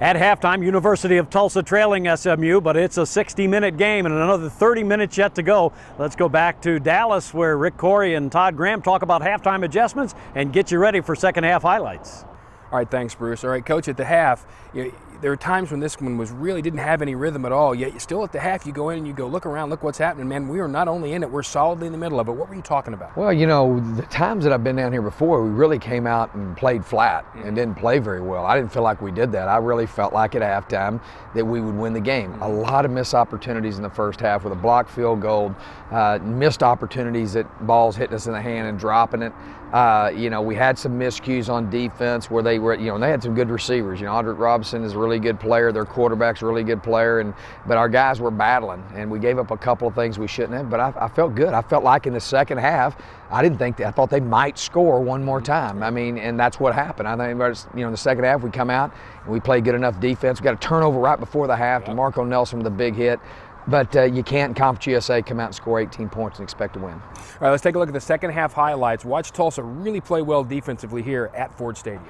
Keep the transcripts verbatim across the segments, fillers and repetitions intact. At halftime, University of Tulsa trailing S M U, but it's a sixty minute game and another thirty minutes yet to go. Let's go back to Dallas, where Rick Corey and Todd Graham talk about halftime adjustments and get you ready for second half highlights. All right, thanks, Bruce. All right, Coach, at the half, you know, there were times when this one was really didn't have any rhythm at all, yet still at the half you go in and you go look around, look what's happening, man. We are not only in it, we're solidly in the middle of it. What were you talking about? Well, you know, the times that I've been down here before, we really came out and played flat and didn't play very well. I didn't feel like we did that. I really felt like at halftime that we would win the game. A lot of missed opportunities in the first half with a blocked field goal, uh, missed opportunities that balls hitting us in the hand and dropping it. Uh, you know, we had some miscues on defense where they were, you know, and they had some good receivers. You know, Andre Robinson is a really good player. Their quarterback's a really good player. And but our guys were battling, and we gave up a couple of things we shouldn't have. But I, I felt good. I felt like in the second half, I didn't think that. I thought they might score one more time. I mean, and that's what happened. I think, you know, in the second half, we come out and we play good enough defense. We got a turnover right before the half. Yep. DeMarco Nelson with a big hit. But uh, you can't, in Conference U S A, come out and score eighteen points and expect to win. All right, let's take a look at the second half highlights. Watch Tulsa really play well defensively here at Ford Stadium.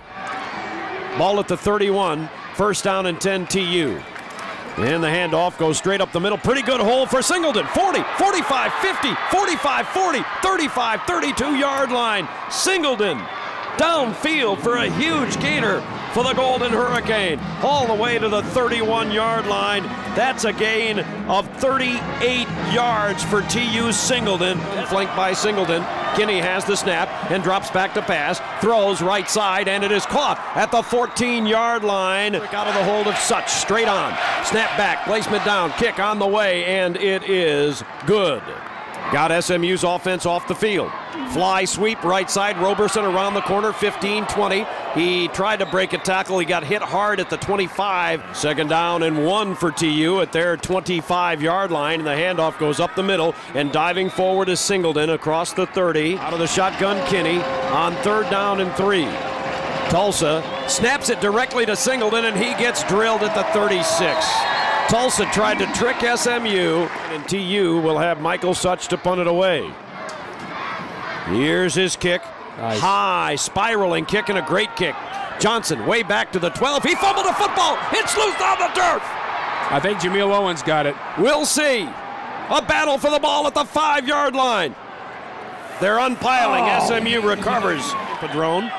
Ball at the thirty-one, first down and ten T U. And the handoff goes straight up the middle. Pretty good hole for Singleton. forty, forty-five, fifty, forty-five, forty, thirty-five, thirty-two yard line. Singleton downfield for a huge gainer for the Golden Hurricane, all the way to the thirty-one yard line. That's a gain of thirty-eight yards for T U Singleton. Flanked by Singleton, Kinney has the snap and drops back to pass, throws right side, and it is caught at the fourteen yard line. Out of the hold of Such, straight on, snap back, placement down, kick on the way, and it is good. Got S M U's offense off the field. Fly sweep right side, Roberson around the corner, fifteen, twenty. He tried to break a tackle, he got hit hard at the twenty-five. Second down and one for T U at their twenty-five yard line, and the handoff goes up the middle, and diving forward is Singleton across the thirty. Out of the shotgun, Kinney on third down and three. Tulsa snaps it directly to Singleton, and he gets drilled at the thirty-six. Tulsa tried to trick S M U, and T U will have Michael Such to punt it away. Here's his kick. Nice. High, spiraling kick, and a great kick. Johnson way back to the twelve. He fumbled the football. It's loose on the turf. I think Jamil Owens got it. We'll see. A battle for the ball at the five yard line. They're unpiling. Oh. S M U recovers. Padron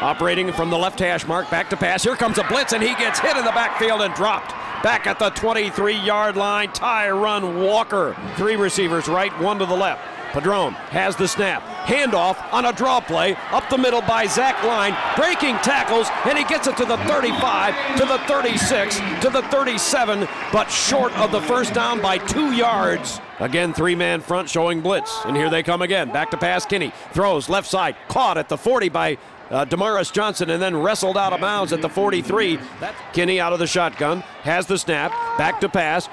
operating from the left hash mark. Back to pass. Here comes a blitz, and he gets hit in the backfield and dropped. Back at the twenty-three yard line, Tyron Walker. Three receivers right, one to the left. Padron has the snap. Handoff on a draw play up the middle by Zach Line, breaking tackles, and he gets it to the thirty-five, to the thirty-six, to the thirty-seven, but short of the first down by two yards. Again, three-man front showing blitz, and here they come again. Back to pass, Kinney throws left side, caught at the forty by Uh, Demaris Johnson, and then wrestled out of bounds at the forty-three. That's Kinney out of the shotgun, has the snap, back to pass,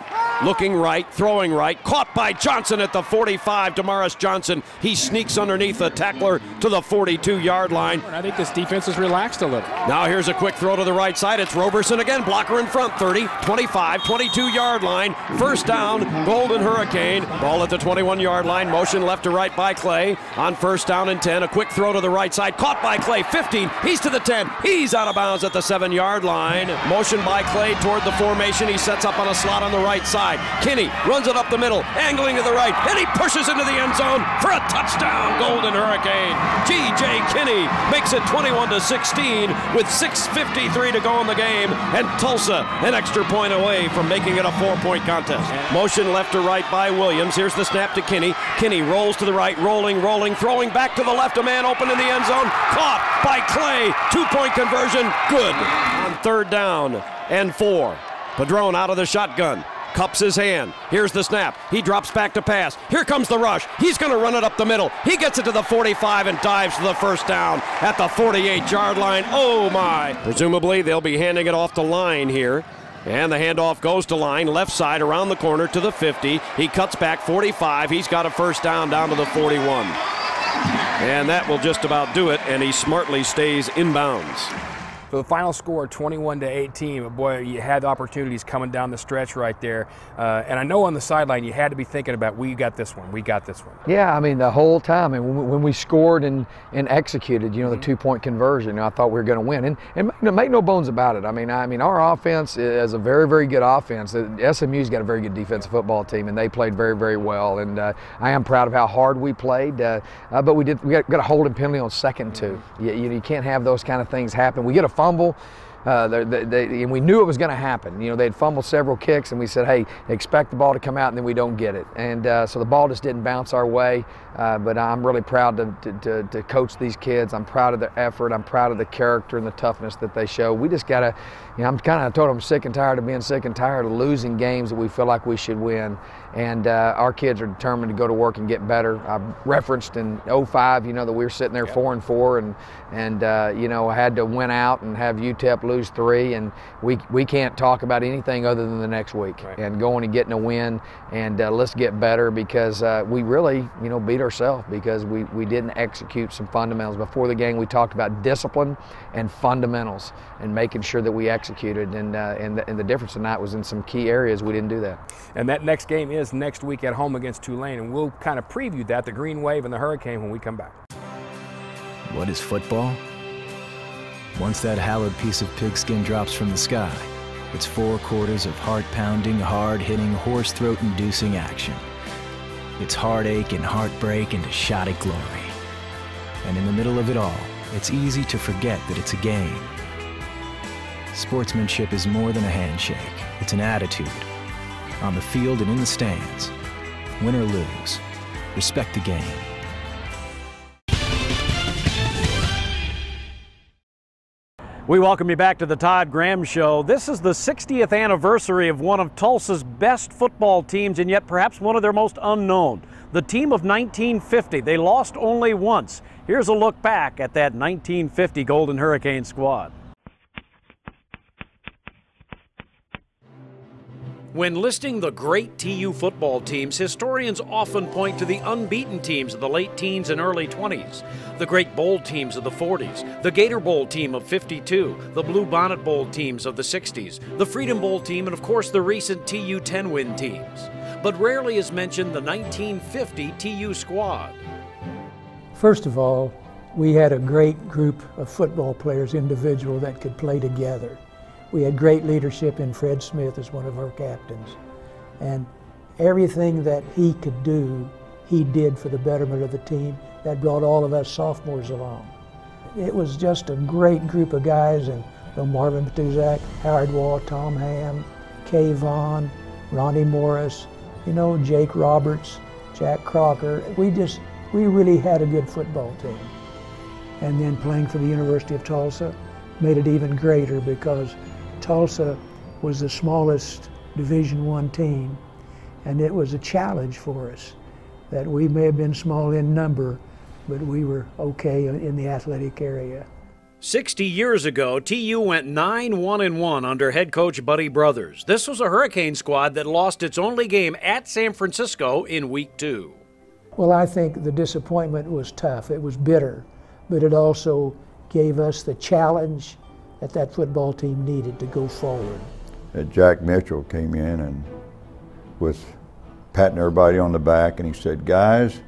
looking right, throwing right, caught by Johnson at the forty-five. Demaris Johnson, he sneaks underneath the tackler to the forty-two yard line. I think this defense is relaxed a little. Now here's a quick throw to the right side. It's Roberson again, blocker in front, thirty, twenty-five, twenty-two yard line. First down, Golden Hurricane. Ball at the twenty-one yard line, motion left to right by Clay. On first down and ten, a quick throw to the right side, caught by Clay. fifteen, he's to the ten, he's out of bounds at the seven yard line. Motion by Clay toward the formation, he sets up on a slot on the right side. Kinney runs it up the middle, angling to the right, and he pushes into the end zone for a touchdown, Golden Hurricane. G J. Kinney makes it twenty-one to sixteen with six fifty-three to go in the game, and Tulsa an extra point away from making it a four-point contest. Motion left to right by Williams, here's the snap to Kinney. Kinney rolls to the right, rolling, rolling, throwing back to the left, a man open in the end zone, caught by Clay, two-point conversion, good. On third down and four, Padron out of the shotgun, cups his hand, here's the snap, he drops back to pass, here comes the rush, he's gonna run it up the middle, he gets it to the forty-five and dives for the first down at the forty-eight yard line, oh my. Presumably they'll be handing it off to Line here. And the handoff goes to Line, left side, around the corner to the fifty, he cuts back forty-five, he's got a first down down to the forty-one. And that will just about do it, and he smartly stays inbounds. So the final score, twenty-one to eighteen, but boy, you had opportunities coming down the stretch right there. Uh, and I know on the sideline you had to be thinking about, we got this one, we got this one. Yeah, I mean, the whole time, and when we scored and, and executed, you know, the two-point conversion, I thought we were going to win. And, and make no bones about it. I mean, I mean, our offense is a very, very good offense. S M U's got a very good defensive football team, and they played very, very well. And uh, I am proud of how hard we played. Uh, uh, but we did. We got, got a holding penalty on second two. You, you can't have those kind of things happen. We get a fumble. Uh, they, they, and we knew it was going to happen. You know, they'd fumbled several kicks, and we said, hey, expect the ball to come out, and then we don't get it. And uh, so the ball just didn't bounce our way. Uh, but I'm really proud to, to, to, to coach these kids. I'm proud of their effort. I'm proud of the character and the toughness that they show. We just got to, you know, I'm kind of, I told them, I'm sick and tired of being sick and tired of losing games that we feel like we should win. And uh, our kids are determined to go to work and get better. I referenced in oh five, you know, that we were sitting there four and four, and, and uh, you know, I had to win out and have U T E P lose lose three, and we we can't talk about anything other than the next week, right, and going and getting a win, and uh, let's get better, because uh, we really, you know, beat ourselves because we, we didn't execute some fundamentals. Before the game, we talked about discipline and fundamentals and making sure that we executed, and, uh, and, the, and the difference tonight was in some key areas we didn't do that. And that next game is next week at home against Tulane, and we'll kind of preview that, the Green Wave and the Hurricane, when we come back. What is football? Once that hallowed piece of pigskin drops from the sky, it's four quarters of heart-pounding, hard-hitting, horse-throat-inducing action. It's heartache and heartbreak and a shot at glory. And in the middle of it all, it's easy to forget that it's a game. Sportsmanship is more than a handshake. It's an attitude. On the field and in the stands, win or lose, respect the game. We welcome you back to the Todd Graham Show. This is the sixtieth anniversary of one of Tulsa's best football teams, and yet perhaps one of their most unknown, the team of nineteen fifty. They lost only once. Here's a look back at that nineteen fifty Golden Hurricane squad. When listing the great T U football teams, historians often point to the unbeaten teams of the late teens and early twenties, the great bowl teams of the forties, the Gator Bowl team of fifty-two, the Bluebonnet Bowl teams of the sixties, the Freedom Bowl team, and of course the recent T U ten-win teams. But rarely is mentioned the nineteen fifty T U squad. First of all, we had a great group of football players, individual, that could play together. We had great leadership in Fred Smith as one of our captains. And everything that he could do, he did for the betterment of the team. That brought all of us sophomores along. It was just a great group of guys, and you know, Marvin Petuzak, Howard Wall, Tom Hamm, Kay Vaughn, Ronnie Morris, you know, Jake Roberts, Jack Crocker. We just, we really had a good football team. And then playing for the University of Tulsa made it even greater, because Tulsa was the smallest Division One team, and it was a challenge for us that we may have been small in number, but we were okay in the athletic area. sixty years ago, T U went nine one and one under head coach Buddy Brothers. This was a Hurricane squad that lost its only game at San Francisco in week two. Well, I think the disappointment was tough. It was bitter, but it also gave us the challenge that that football team needed to go forward. Jack Mitchell came in and was patting everybody on the back, and he said, guys,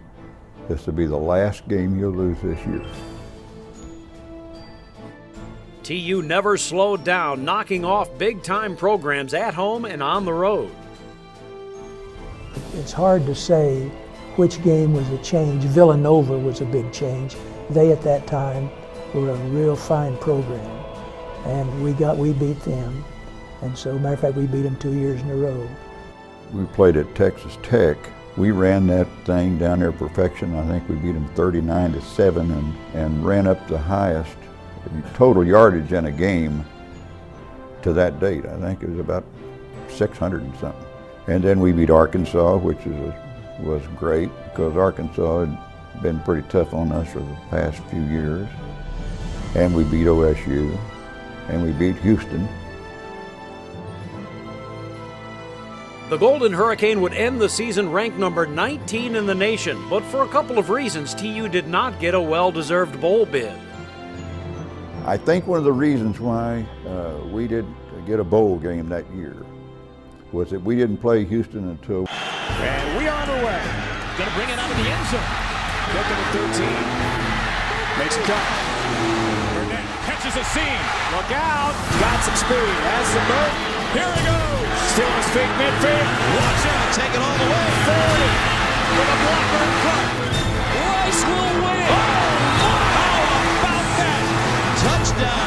this will be the last game you'll lose this year. T U never slowed down, knocking off big-time programs at home and on the road. It's hard to say which game was a change. Villanova was a big change. They, at that time, were a real fine program. And we got, we beat them. And so, matter of fact, we beat them two years in a row. We played at Texas Tech. We ran that thing down there to perfection. I think we beat them thirty-nine to seven, and, and ran up the highest total yardage in a game to that date. I think it was about six hundred and something. And then we beat Arkansas, which is, was great, because Arkansas had been pretty tough on us for the past few years. And we beat O S U. And we beat Houston. The Golden Hurricane would end the season ranked number nineteen in the nation, but for a couple of reasons, T U did not get a well-deserved bowl bid. I think one of the reasons why uh, we didn't get a bowl game that year was that we didn't play Houston until. And we are underway. Going to bring it out of the end zone. Second and thirteen. Makes a cut. Burnett catches a seam. Look out. Got some speed. Has some burn. Here he goes. Still on his feet midfield. Watch out. Take it all the way. forty. With a block on front. Rice will win. Oh, oh, how about that? Touchdown.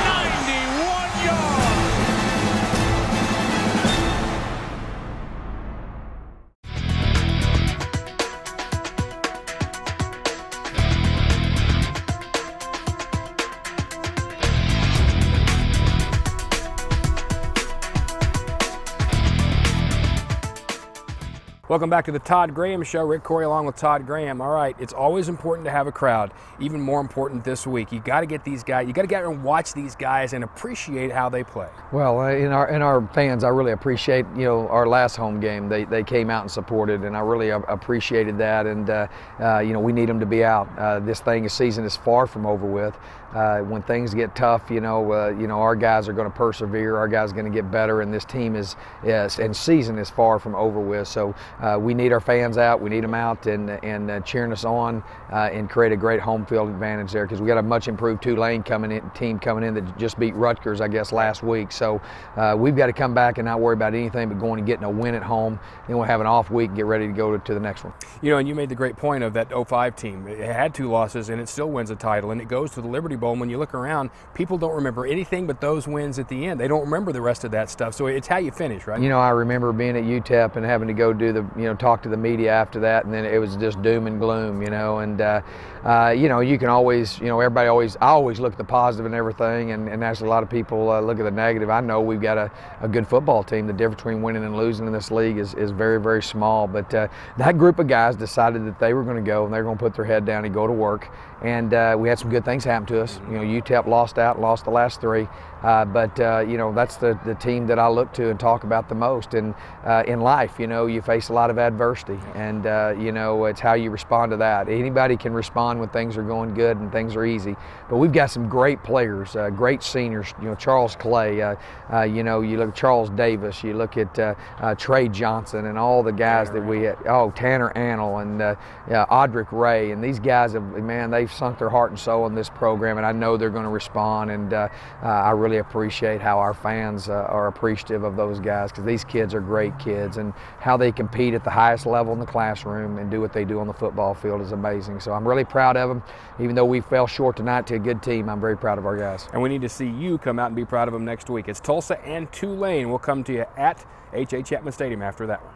Welcome back to the Todd Graham Show. Rick Corey along with Todd Graham. All right, it's always important to have a crowd. Even more important this week. You got to get these guys. You got to get out and watch these guys and appreciate how they play. Well, in our in our fans, I really appreciate you know our last home game. They they came out and supported, and I really appreciated that. And uh, uh, you know we need them to be out. Uh, this thing, this season is far from over with. Uh, when things get tough, you know, uh, you know, our guys are going to persevere. Our guys are going to get better, and this team is, is and season is far from over with. So uh, we need our fans out. We need them out and and uh, cheering us on uh, and create a great home field advantage there because we got a much improved Tulane coming in team coming in that just beat Rutgers, I guess, last week. So uh, we've got to come back and not worry about anything but going and getting a win at home. Then we'll have an off week, and get ready to go to, to the next one. You know, and you made the great point of that oh five team. It had two losses and it still wins a title, and it goes to the Liberty Bowl. When you look around, people don't remember anything but those wins at the end. They don't remember the rest of that stuff. So it's how you finish, right? You know, I remember being at U T E P and having to go do the, you know, talk to the media after that, and then it was just doom and gloom, you know. And uh, uh, you know, you can always, you know, everybody always, I always look at the positive and everything, and, and actually a lot of people uh, look at the negative. I know we've got a, a good football team. The difference between winning and losing in this league is, is very, very small. But uh, that group of guys decided that they were going to go and they were going to put their head down and go to work. And uh, we had some good things happen to us. You know, U T E P lost out, lost the last three, uh, but uh, you know that's the the team that I look to and talk about the most. And uh, in life, you know, you face a lot of adversity, and uh, you know it's how you respond to that. Anybody can respond when things are going good and things are easy, but we've got some great players, uh, great seniors. You know, Charles Clay. Uh, uh, you know, you look at Charles Davis. You look at uh, uh, Trey Johnson and all the guys Tanner that we had. Oh, Tanner Annell and uh, uh, Audric Ray, and these guys have, man, they've sunk their heart and soul in this program. And I know they're going to respond, and uh, uh, I really appreciate how our fans uh, are appreciative of those guys because these kids are great kids, and how they compete at the highest level in the classroom and do what they do on the football field is amazing. So I'm really proud of them. Even though we fell short tonight to a good team, I'm very proud of our guys. And we need to see you come out and be proud of them next week. It's Tulsa and Tulane. We'll come to you at H H Chapman Stadium after that one.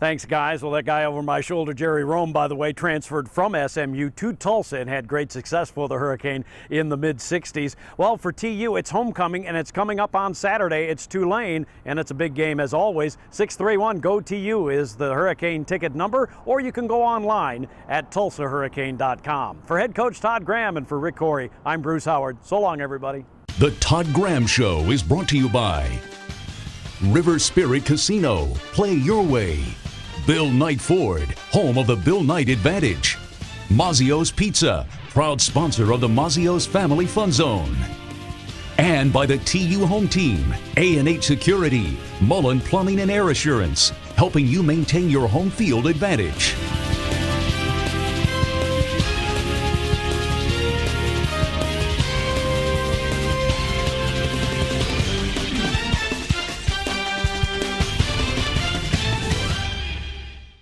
Thanks, guys. Well, that guy over my shoulder, Jerry Rome, by the way, transferred from S M U to Tulsa and had great success for the Hurricane in the mid sixties. Well, for T U, it's homecoming, and it's coming up on Saturday. It's Tulane, and it's a big game as always. six three one Go T U is the Hurricane ticket number, or you can go online at Tulsa Hurricane dot com. For head coach Todd Graham and for Rick Corey, I'm Bruce Howard. So long, everybody. The Todd Graham Show is brought to you by River Spirit Casino. Play your way. Bill Knight Ford, home of the Bill Knight Advantage. Mazio's Pizza, proud sponsor of the Mazio's Family Fun Zone. And by the T U home team, A and H Security, Mullen Plumbing and Air Assurance, helping you maintain your home field advantage.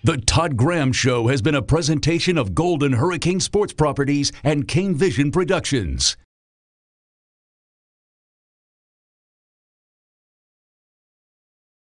The Todd Graham Show has been a presentation of Golden Hurricane Sports Properties and Kane Vision Productions.